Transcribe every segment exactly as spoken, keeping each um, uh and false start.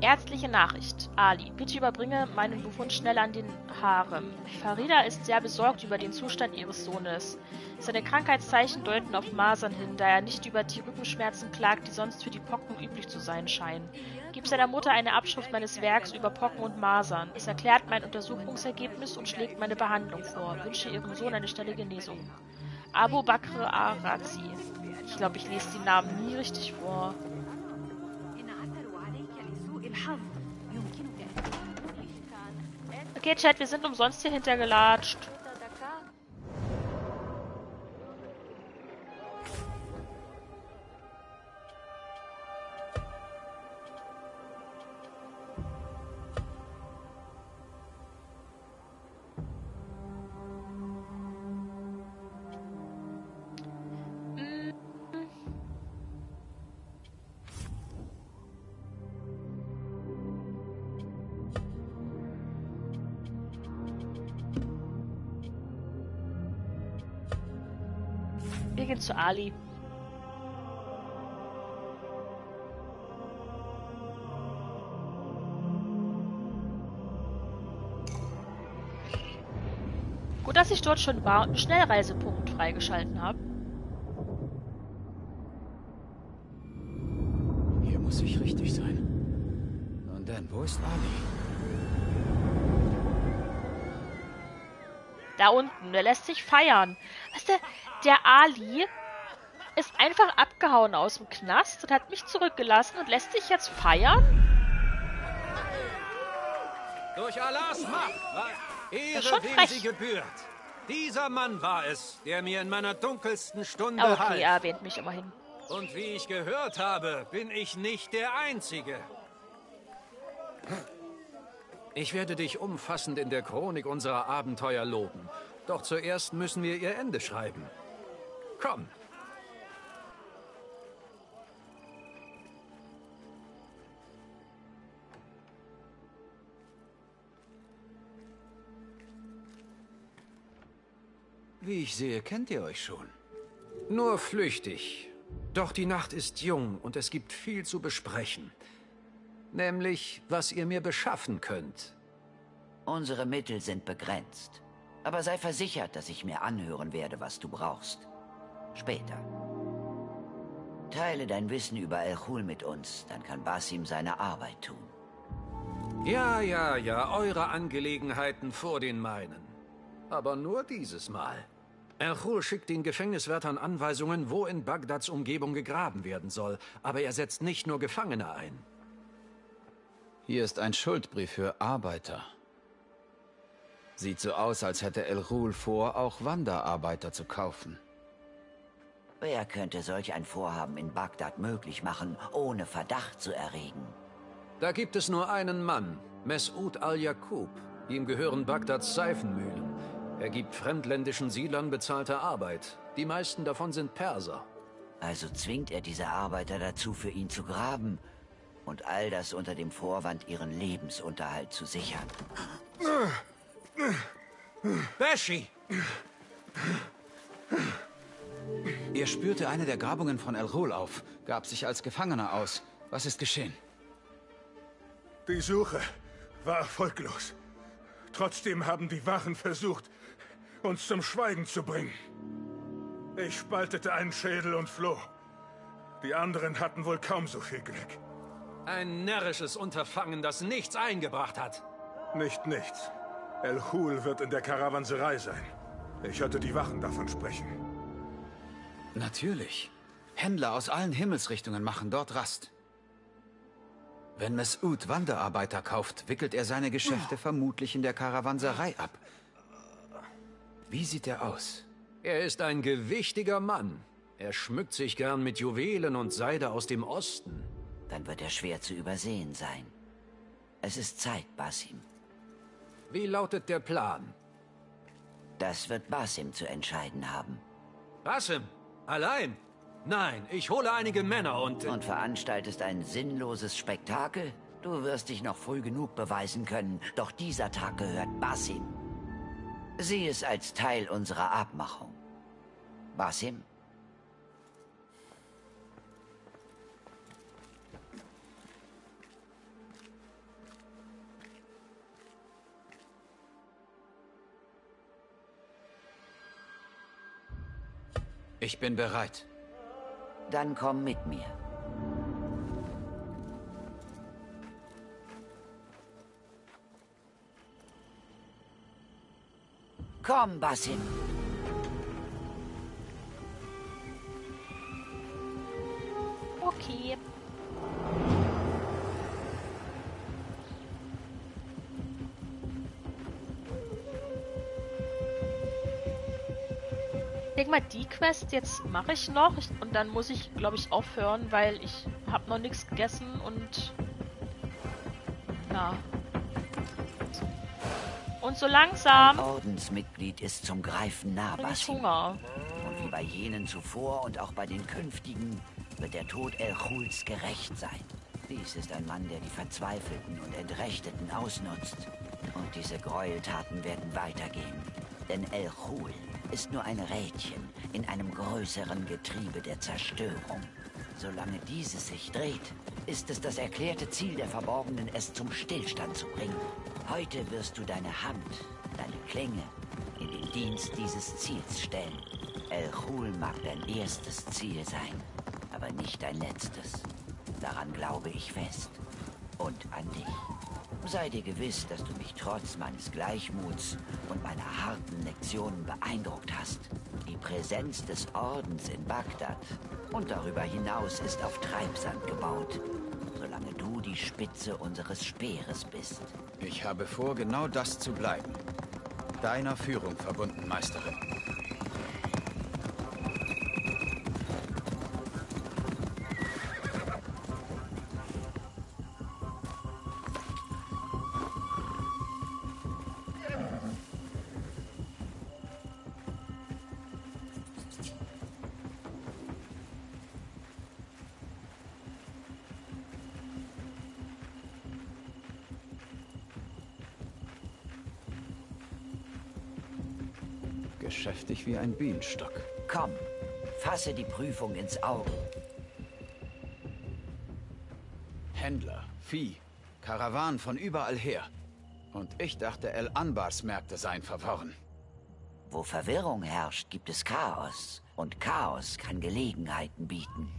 Ärztliche Nachricht. Ali, bitte überbringe meinen Befund schnell an den Harem. Farida ist sehr besorgt über den Zustand ihres Sohnes. Seine Krankheitszeichen deuten auf Masern hin, da er nicht über die Rückenschmerzen klagt, die sonst für die Pocken üblich zu sein scheinen. Gib seiner Mutter eine Abschrift meines Werks über Pocken und Masern. Es erklärt mein Untersuchungsergebnis und schlägt meine Behandlung vor. Wünsche ihrem Sohn eine schnelle Genesung. Abu Bakr al-Razi. Ich glaube, ich lese die Namen nie richtig vor. Okay, Chat, wir sind umsonst hier hintergelatscht. Zu Ali. Gut, dass ich dort schon war und einen Schnellreisepunkt freigeschalten habe. Hier muss ich richtig sein. Und dann, wo ist Ali? Da unten, der lässt sich feiern. Weißt du, der Ali ist einfach abgehauen aus dem Knast und hat mich zurückgelassen und lässt sich jetzt feiern? Durch Allahs Macht, was Ehre, wem sie gebührt. Dieser Mann war es, der mir in meiner dunkelsten Stunde half. Okay, er erwähnt mich immerhin. Und wie ich gehört habe, bin ich nicht der Einzige. Ich werde dich umfassend in der Chronik unserer Abenteuer loben. Doch zuerst müssen wir ihr Ende schreiben. Komm! Wie ich sehe, kennt ihr euch schon. Nur flüchtig. Doch die Nacht ist jung und es gibt viel zu besprechen. Nämlich, was ihr mir beschaffen könnt. Unsere Mittel sind begrenzt. Aber sei versichert, dass ich mir anhören werde, was du brauchst. Später. Teile dein Wissen über al-Ghul mit uns, dann kann Basim seine Arbeit tun. Ja, ja, ja, eure Angelegenheiten vor den meinen. Aber nur dieses Mal. al-Ghul schickt den Gefängniswärtern Anweisungen, wo in Bagdads Umgebung gegraben werden soll. Aber er setzt nicht nur Gefangene ein. Hier ist ein Schuldbrief für Arbeiter. Sieht so aus, als hätte al-Ghul vor, auch Wanderarbeiter zu kaufen. Wer könnte solch ein Vorhaben in Bagdad möglich machen, ohne Verdacht zu erregen? Da gibt es nur einen Mann, Mas'ud al-Yaqub. Ihm gehören Bagdads Seifenmühlen. Er gibt fremdländischen Siedlern bezahlte Arbeit. Die meisten davon sind Perser. Also zwingt er diese Arbeiter dazu, für ihn zu graben. Und all das unter dem Vorwand, ihren Lebensunterhalt zu sichern. Bashi! Ihr spürte eine der Grabungen von al-Ghul auf, gab sich als Gefangener aus. Was ist geschehen? Die Suche war erfolglos. Trotzdem haben die Wachen versucht, uns zum Schweigen zu bringen. Ich spaltete einen Schädel und floh. Die anderen hatten wohl kaum so viel Glück. Ein närrisches Unterfangen, das nichts eingebracht hat. Nicht nichts. al-Ghul wird in der Karawanserei sein. Ich hörte die Wachen davon sprechen. Natürlich. Händler aus allen Himmelsrichtungen machen dort Rast. Wenn Mas'ud Wanderarbeiter kauft, wickelt er seine Geschäfte vermutlich in der Karawanserei ab. Wie sieht er aus? Er ist ein gewichtiger Mann. Er schmückt sich gern mit Juwelen und Seide aus dem Osten. Dann wird er schwer zu übersehen sein. Es ist Zeit, Basim. Wie lautet der Plan? Das wird Basim zu entscheiden haben. Basim? Allein? Nein, ich hole einige Männer und... Und veranstaltest ein sinnloses Spektakel? Du wirst dich noch früh genug beweisen können, doch dieser Tag gehört Basim. Sieh es als Teil unserer Abmachung. Basim? Ich bin bereit. Dann komm mit mir. Komm, Basim. Okay. Ich denke mal, die Quest jetzt mache ich noch und dann muss ich, glaube ich, aufhören, weil ich habe noch nichts gegessen und ja. Und so langsam. Ein Ordensmitglied ist zum Greifen nah, Basim. Hunger. Und wie bei jenen zuvor und auch bei den künftigen wird der Tod El Ghuls gerecht sein. Dies ist ein Mann, der die Verzweifelten und Entrechteten ausnutzt. Und diese Gräueltaten werden weitergehen. Denn El Ghul ist nur ein Rädchen in einem größeren Getriebe der Zerstörung. Solange dieses sich dreht, ist es das erklärte Ziel der Verborgenen, es zum Stillstand zu bringen. Heute wirst du deine Hand, deine Klinge, in den Dienst dieses Ziels stellen. El Ghul mag dein erstes Ziel sein, aber nicht dein letztes. Daran glaube ich fest. Und an dich. Sei dir gewiss, dass du mich trotz meines Gleichmuts und meiner harten Lektionen beeindruckt hast. Die Präsenz des Ordens in Bagdad und darüber hinaus ist auf Treibsand gebaut, solange du die Spitze unseres Speeres bist. Ich habe vor, genau das zu bleiben. Deiner Führung verbunden, Meisterin. Beschäftigt wie ein Bienenstock. Komm, fasse die Prüfung ins Auge. Händler, Vieh, Karawanen von überall her. Und ich dachte, El Anbars Märkte seien verworren. Wo Verwirrung herrscht, gibt es Chaos. Und Chaos kann Gelegenheiten bieten.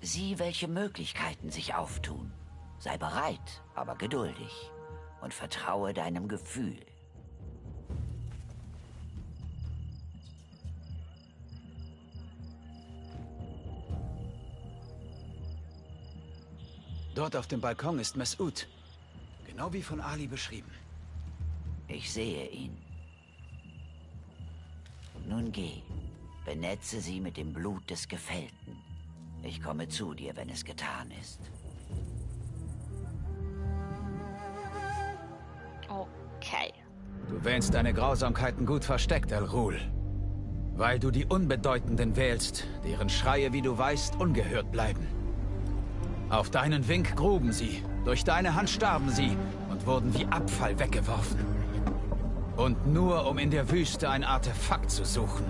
Sieh, welche Möglichkeiten sich auftun. Sei bereit, aber geduldig. Und vertraue deinem Gefühl. Dort auf dem Balkon ist Mas'ud, genau wie von Ali beschrieben. Ich sehe ihn. Nun geh, benetze sie mit dem Blut des Gefällten. Ich komme zu dir, wenn es getan ist. Okay. Du wähnst deine Grausamkeiten gut versteckt, El Rol. Weil du die Unbedeutenden wählst, deren Schreie, wie du weißt, ungehört bleiben. Auf deinen Wink gruben sie, durch deine Hand starben sie und wurden wie Abfall weggeworfen. Und nur, um in der Wüste ein Artefakt zu suchen.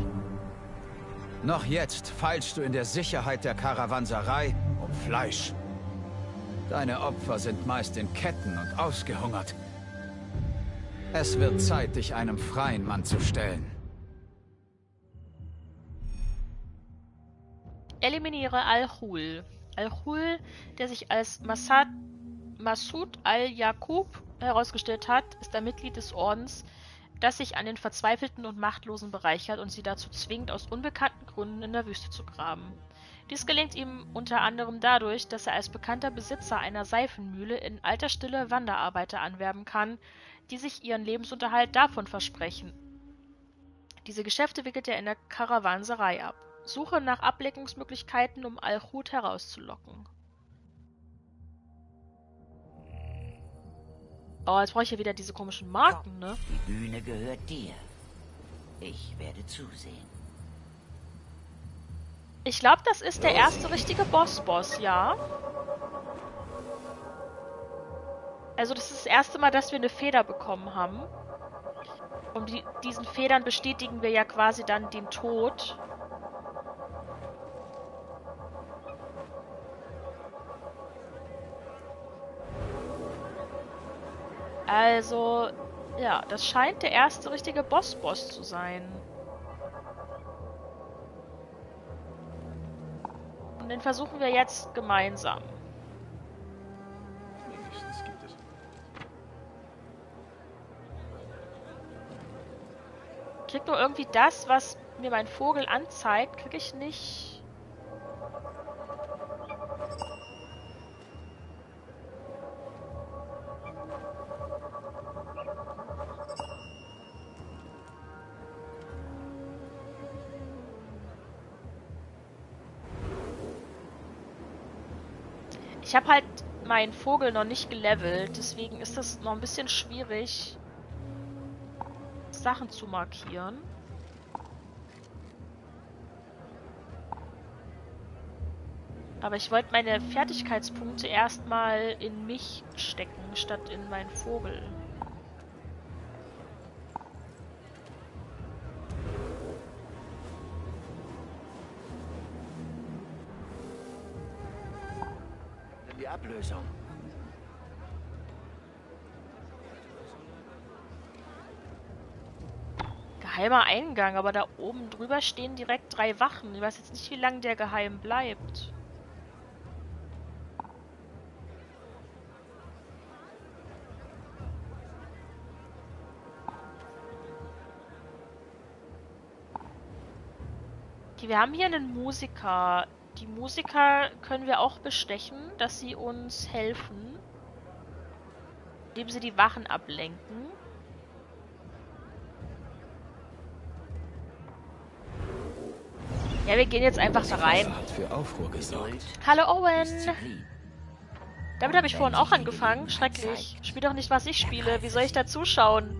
Noch jetzt feilst du in der Sicherheit der Karawanserei um Fleisch. Deine Opfer sind meist in Ketten und ausgehungert. Es wird Zeit, dich einem freien Mann zu stellen. Eliminiere Al-Ghul. Al-Ghul, der sich als Mas'ud al-Yaqub herausgestellt hat, ist ein Mitglied des Ordens, das sich an den Verzweifelten und Machtlosen bereichert und sie dazu zwingt, aus unbekannten Gründen in der Wüste zu graben. Dies gelingt ihm unter anderem dadurch, dass er als bekannter Besitzer einer Seifenmühle in alter Stille Wanderarbeiter anwerben kann, die sich ihren Lebensunterhalt davon versprechen. Diese Geschäfte wickelt er in der Karawanserei ab. Suche nach Ablenkungsmöglichkeiten, um Al-Ghul herauszulocken. Oh, jetzt brauche ich ja wieder diese komischen Marken, ne? Die Bühne gehört dir. Ich werde zusehen. Ich glaube, das ist der erste richtige Boss-Boss, ja? Also das ist das erste Mal, dass wir eine Feder bekommen haben. Und die, diesen Federn bestätigen wir ja quasi dann den Tod. Also, ja, das scheint der erste richtige Boss-Boss zu sein. Und den versuchen wir jetzt gemeinsam. Wenigstens gibt es. Krieg nur irgendwie das, was mir mein Vogel anzeigt, krieg ich nicht. Ich habe halt meinen Vogel noch nicht gelevelt, deswegen ist das noch ein bisschen schwierig, Sachen zu markieren. Aber ich wollte meine Fertigkeitspunkte erstmal in mich stecken, statt in meinen Vogel. Ablösung. Geheimer Eingang, aber da oben drüber stehen direkt drei Wachen. Ich weiß jetzt nicht, wie lange der geheim bleibt. Okay, wir haben hier einen Musiker. Die Musiker können wir auch bestechen, dass sie uns helfen, indem sie die Wachen ablenken. Ja, wir gehen jetzt einfach da rein. Hallo Owen! Damit habe ich vorhin auch angefangen. Schrecklich. Spiel doch nicht, was ich spiele. Wie soll ich da zuschauen?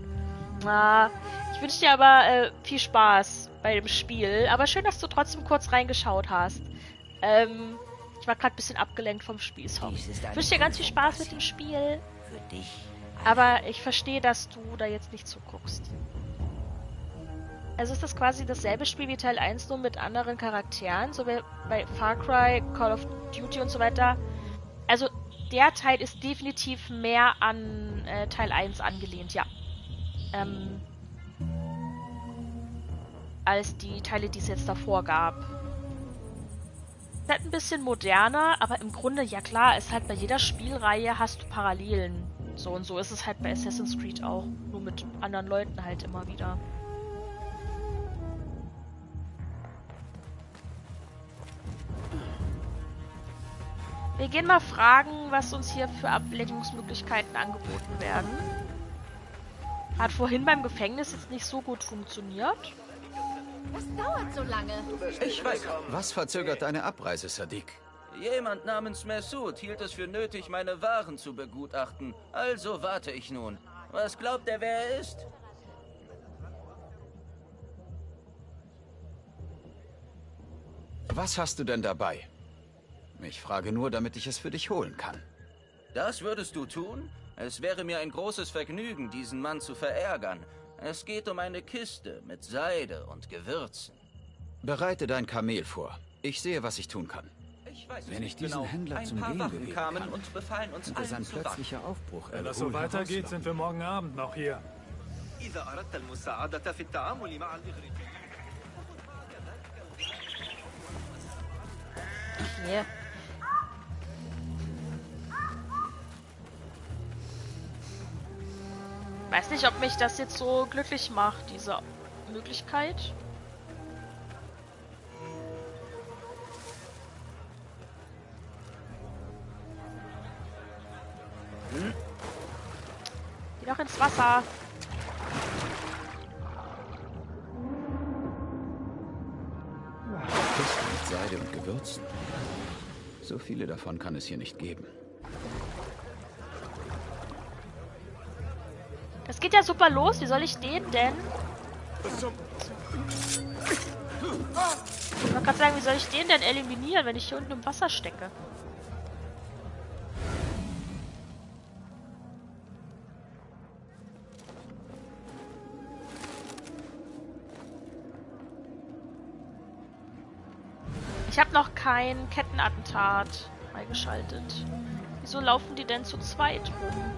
Na, ich wünsche dir aber äh, viel Spaß bei dem Spiel. Aber schön, dass du trotzdem kurz reingeschaut hast. Ähm, ich war gerade ein bisschen abgelenkt vom Spiel. Sorry. Ich wünsche dir ganz viel Spaß mit dem Spiel. Für dich. Aber ich verstehe, dass du da jetzt nicht zuguckst. Also ist das quasi dasselbe Spiel wie Teil eins, nur mit anderen Charakteren, so wie bei Far Cry, Call of Duty und so weiter. Also der Teil ist definitiv mehr an äh, Teil eins angelehnt, ja. Ähm, als die Teile, die es jetzt davor gab. Halt ein bisschen moderner, aber im Grunde, ja klar, ist halt bei jeder Spielreihe hast du Parallelen. So und so ist es halt bei Assassin's Creed auch, nur mit anderen Leuten halt immer wieder. Wir gehen mal fragen, was uns hier für Ablenkungsmöglichkeiten angeboten werden. Hat vorhin beim Gefängnis jetzt nicht so gut funktioniert. Was dauert so lange? Ich weiß. Was verzögert deine Abreise, Sadiq? Jemand namens Mas'ud hielt es für nötig, meine Waren zu begutachten. Also warte ich nun. Was glaubt er, wer er ist? Was hast du denn dabei? Ich frage nur, damit ich es für dich holen kann. Das würdest du tun? Es wäre mir ein großes Vergnügen, diesen Mann zu verärgern. Es geht um eine Kiste mit Seide und Gewürzen. Bereite dein Kamel vor. Ich sehe, was ich tun kann. Ich weiß, wenn ich diesen genau. Händler zum Gehen bewegen kann, und befallen uns und sein plötzlicher Aufbruch. Wenn das so weitergeht, sind wir morgen Abend noch hier. Yeah. Weiß nicht, ob mich das jetzt so glücklich macht, diese Möglichkeit. Hm? Geh doch ins Wasser. Kiste mit Seide und Gewürzen. So viele davon kann es hier nicht geben. Es geht ja super los, wie soll ich den denn? Man kann sagen, wie soll ich den denn eliminieren, wenn ich hier unten im Wasser stecke? Ich habe noch kein Kettenattentat freigeschaltet. Wieso laufen die denn zu zweit rum?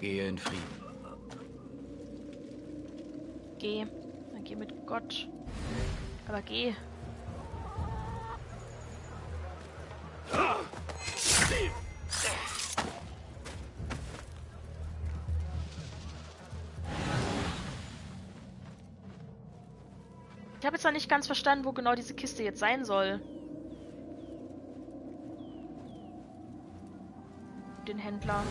Gehe in Frieden. Geh. Dann geh mit Gott. Aber geh. Ich habe jetzt noch nicht ganz verstanden, wo genau diese Kiste jetzt sein soll. Den Händler.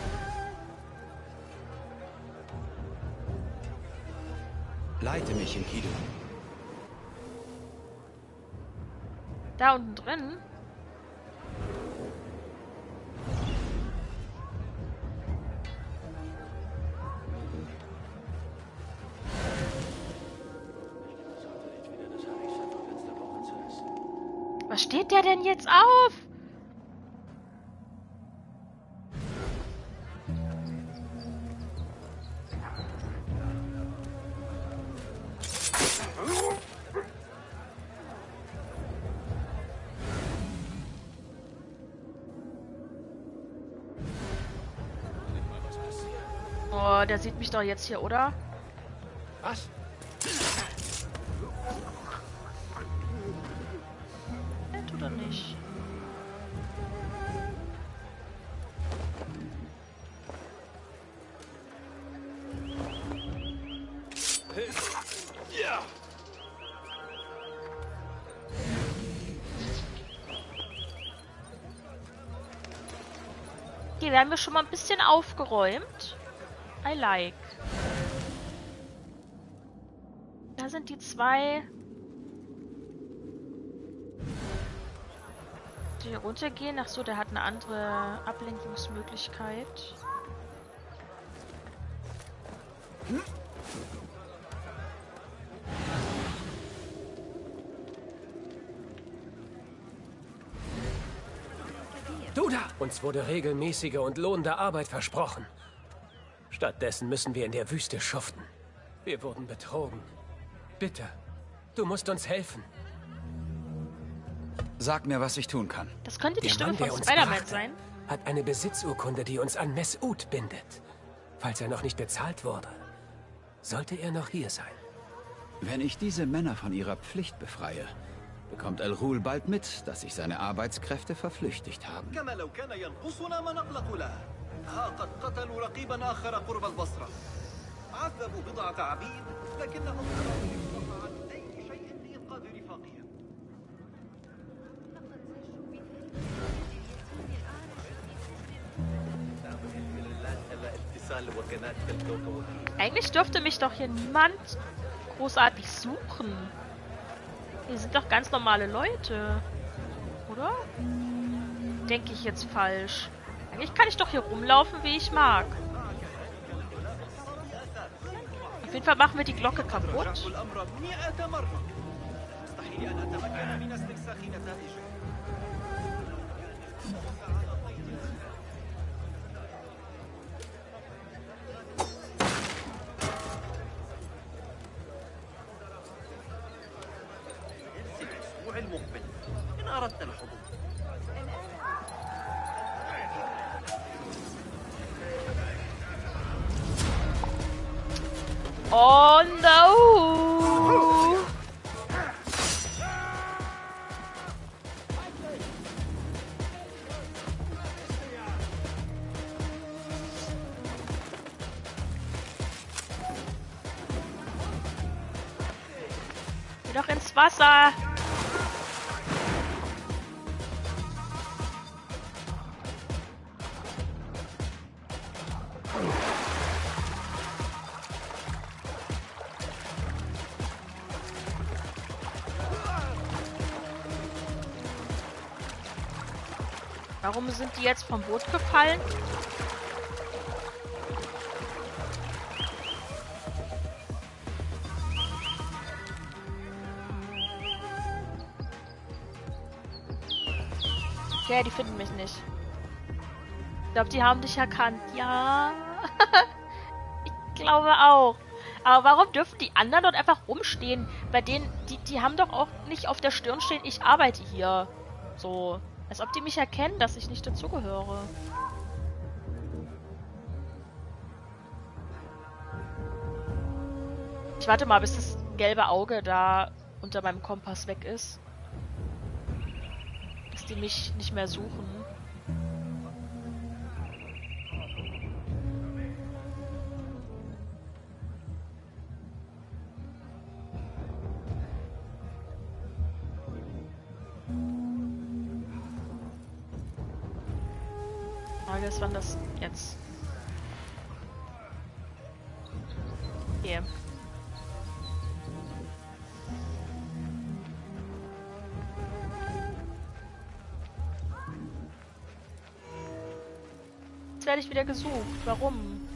Leite mich in Kido. Da unten drin? Was steht der denn jetzt auf? Oh, der sieht mich doch jetzt hier, oder? Was? Oder nicht? Ja. Okay, wir haben ja schon mal ein bisschen aufgeräumt. I like. Da sind die zwei... Hier runtergehen. Ach so, der hat eine andere Ablenkungsmöglichkeit. Hm? Du da! Uns wurde regelmäßige und lohnende Arbeit versprochen. Stattdessen müssen wir in der Wüste schuften. Wir wurden betrogen. Bitte, du musst uns helfen. Sag mir, was ich tun kann. Das könnte die Stimme von Spider-Man sein. Hat eine Besitzurkunde, die uns an Mas'ud bindet. Falls er noch nicht bezahlt wurde, sollte er noch hier sein. Wenn ich diese Männer von ihrer Pflicht befreie, bekommt El Rol bald mit, dass sich seine Arbeitskräfte verflüchtigt haben. Eigentlich dürfte mich doch hier niemand großartig suchen. Hier sind doch ganz normale Leute. Oder? Denke ich jetzt falsch. Eigentlich kann ich doch hier rumlaufen, wie ich mag. Auf jeden Fall machen wir die Glocke kaputt. Oh no! Geh doch ins Wasser! Warum sind die jetzt vom Boot gefallen? Ja, die finden mich nicht. Ich glaube, die haben dich erkannt. Ja. Ich glaube auch. Aber warum dürfen die anderen dort einfach rumstehen? Bei denen, die, die haben doch auch nicht auf der Stirn stehen, ich arbeite hier. So. Als ob die mich erkennen, dass ich nicht dazugehöre. Ich warte mal, bis das gelbe Auge da unter meinem Kompass weg ist. Dass die mich nicht mehr suchen. Frage ist, wann das jetzt... Okay. Jetzt werde ich wieder gesucht. Warum?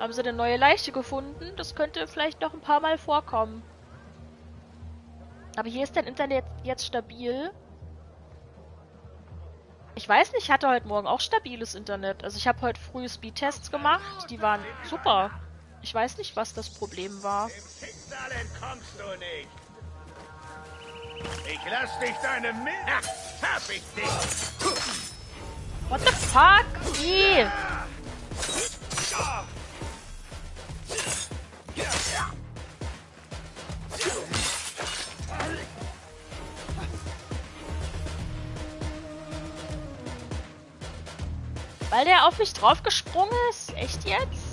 Haben sie eine neue Leiche gefunden? Das könnte vielleicht noch ein paar Mal vorkommen. Aber hier ist dein Internet jetzt stabil. Ich weiß nicht, ich hatte heute Morgen auch stabiles Internet. Also ich habe heute früh Speedtests gemacht, die waren super. Ich weiß nicht, was das Problem war. Im Schicksal entkommst du nicht. Ich lass dich deine Milch. Hab ich dich. What the fuck? Ih. Weil der auf mich draufgesprungen ist? Echt jetzt?